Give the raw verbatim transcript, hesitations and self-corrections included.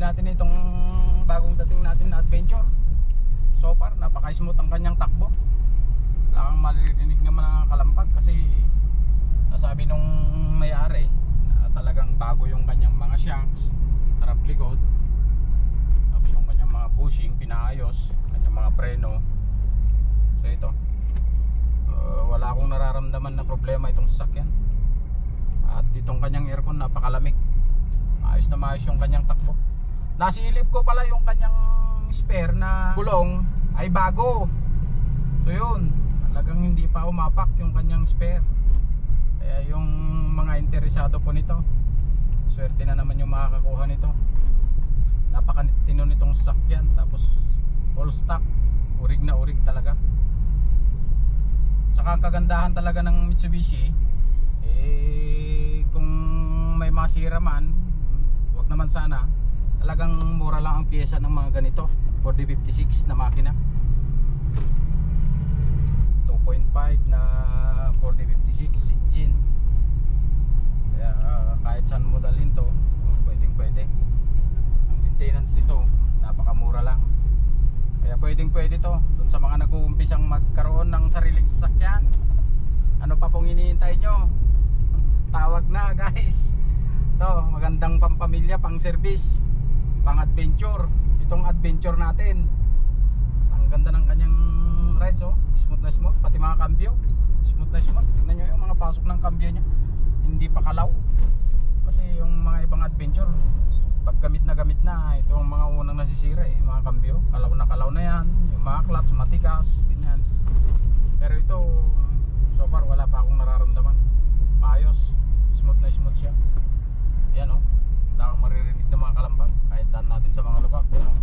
ride natin itong bagong dating natin na adventure. So far, napaka-smooth ang kanyang takbo. Wala kang maririnig naman ang kalampag kasi nasabi nung may-ari na talagang bago yung kanyang mga shanks, harap likod, tapos yung kanyang mga bushing, pinaayos, kanyang mga preno. So ito, uh, wala akong nararamdaman na problema itong sasakyan. At itong kanyang aircon napakalamig. Ayos na maayos yung kanyang takbo. Nasilip ko pala yung kanyang spare na gulong ay bago. So yun, talagang hindi pa umapak yung kanyang spare. Kaya yung mga interesado po nito, swerte na naman yung makakakuha nito. Napakatino nitong sasakyan, tapos all stock, urig na urig talaga. Saka ang kagandahan talaga ng Mitsubishi, eh kung may masira man, wag naman sana, talagang mura lang ang pyesa ng mga ganito, four D fifty-six na makina. two point five na four D fifty-six engine. Kaya uh, kahit saan mo dalhin to, pwedeng pwede. Ang maintenance nito napakamura lang. Kaya pwedeng pwede to dun sa mga nag-uumpisang magkaroon ng sariling sasakyan. Ano pa pong hinihintay nyo? Tawag na guys. Ito, magandang pampamilya, pang service, pang adventure. Itong adventure natin, ang ganda ng kanyang rides, oh. Smooth na smooth, pati mga cambio smooth na smooth, tignan nyo yung mga pasok ng cambio nya, hindi pa kalaw kasi yung mga ibang adventure pag gamit na gamit na, ito yung mga unang nasisira eh, mga cambio kalaw na kalaw na yan, yung mga clutch matigas ganyan. Pero ito so far wala pa akong nararamdaman, maayos, smooth na smooth sya. Yan o, oh. Wala kang maririnig ng mga kalampag kahit daan natin sa mga lubak, yan o.